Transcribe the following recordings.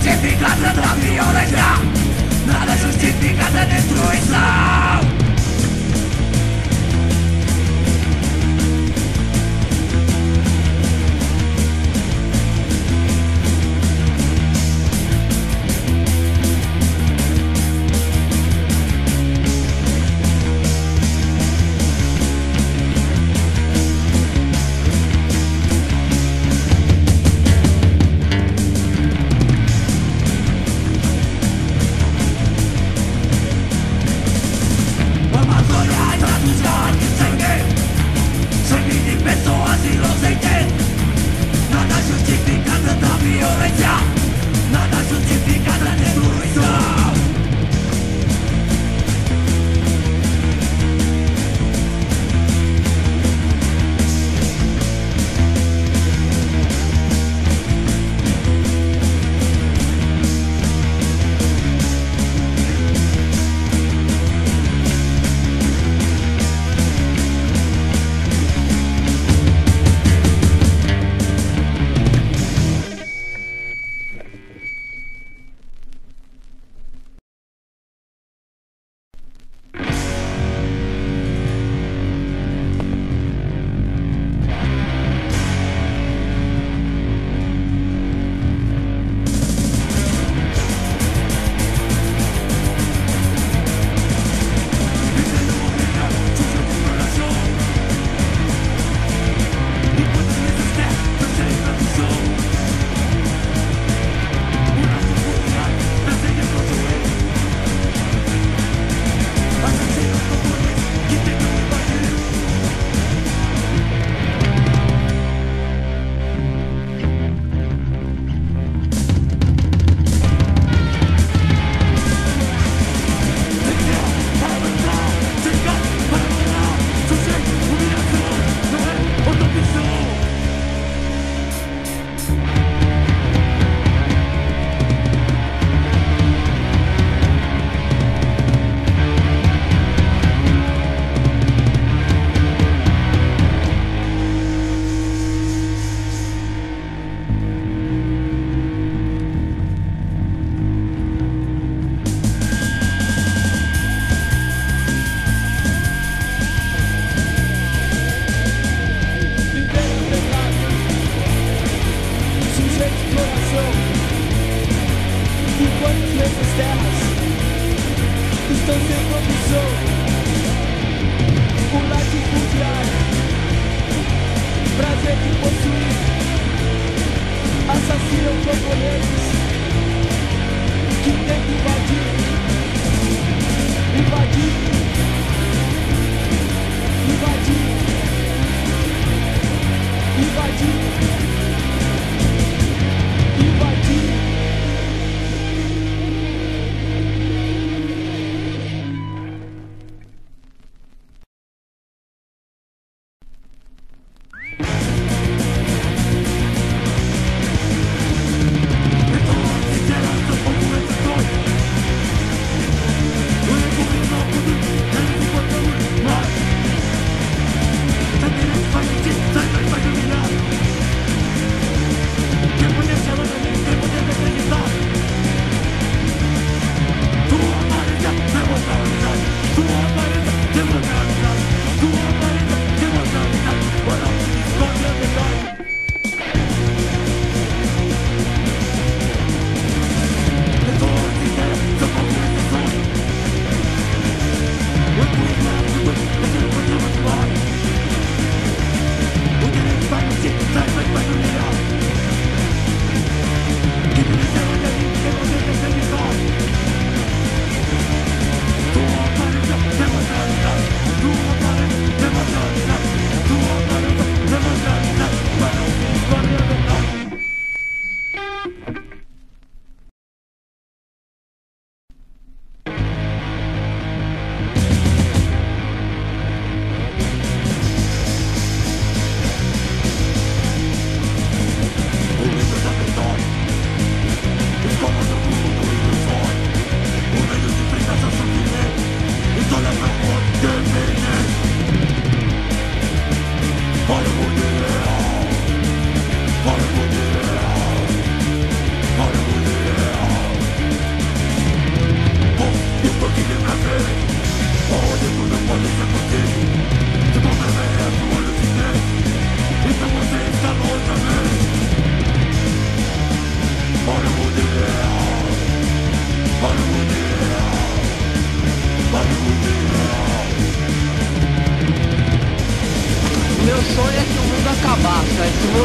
justifica tanta violência, nada justifica essa destruição.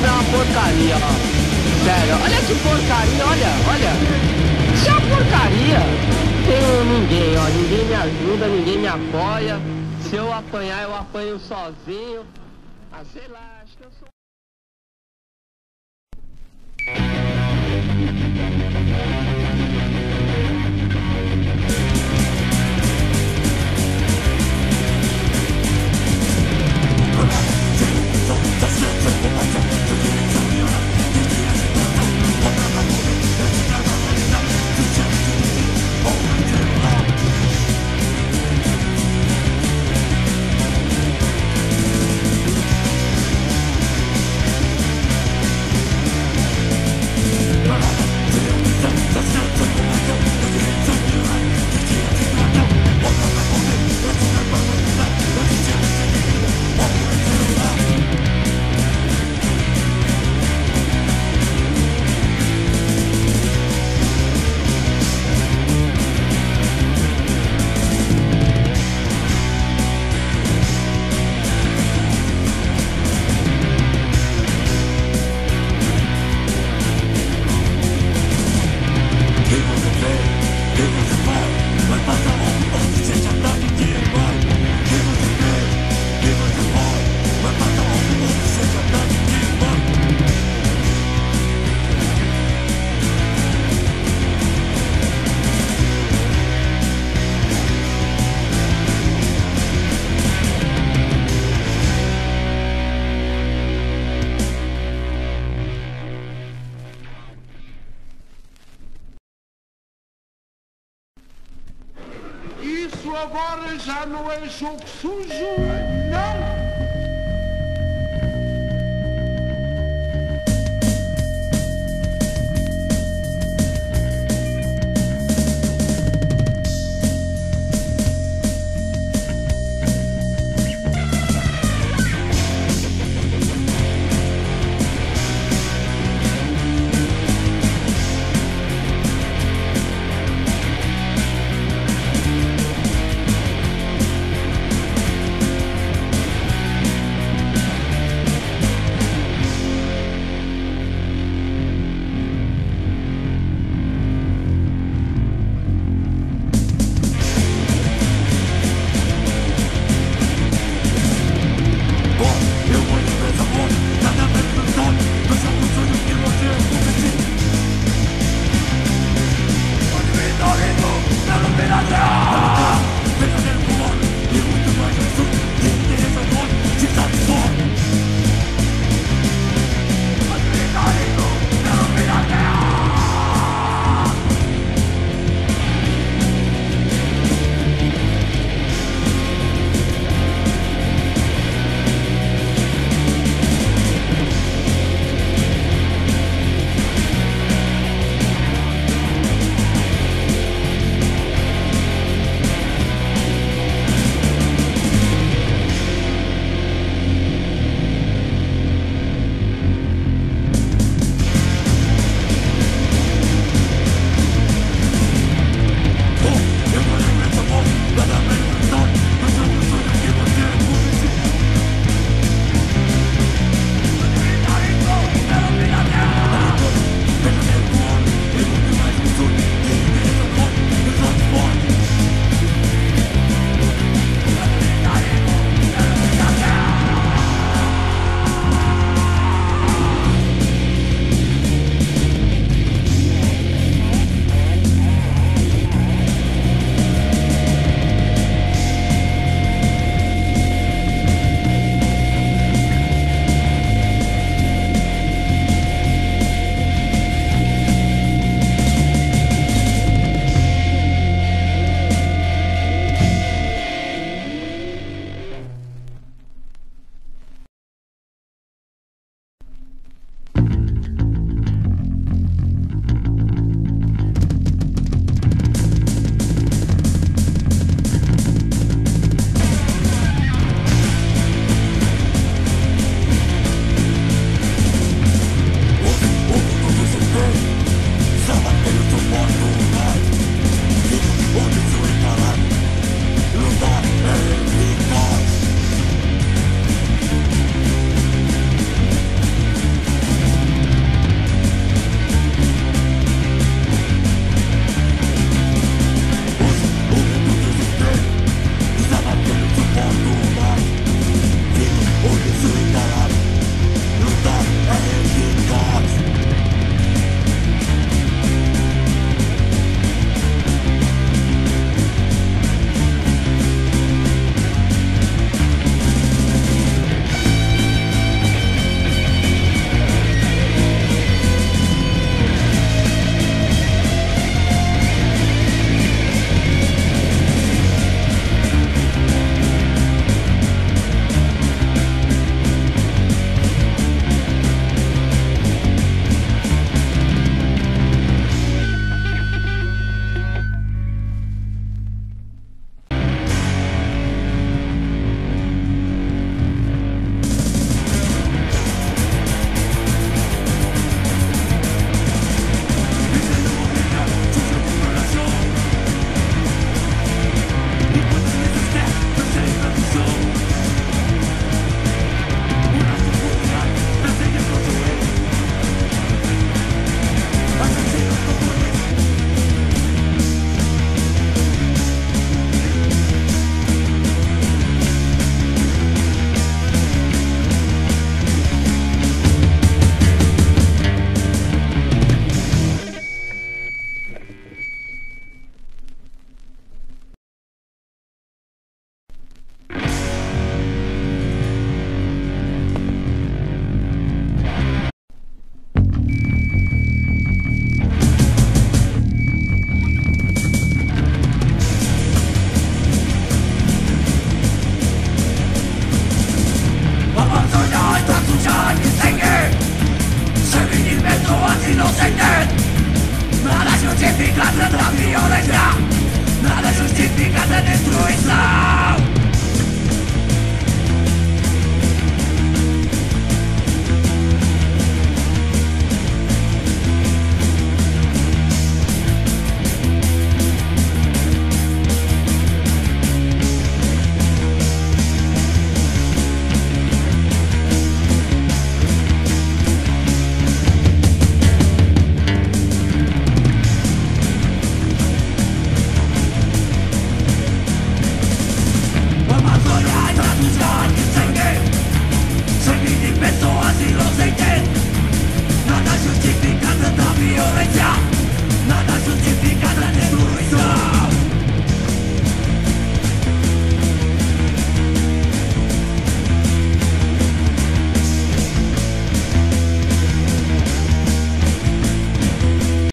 é uma porcaria, ó. Sério, olha que porcaria, olha, olha. Isso é uma porcaria. Tenho ninguém, ó. Ninguém me ajuda, ninguém me apoia. Se eu apanhar, eu apanho sozinho. Ah, sei lá, acho que eu sou... Agora já não é jogo sujo, não! justifica tanta violência, nada justifica essa destruição.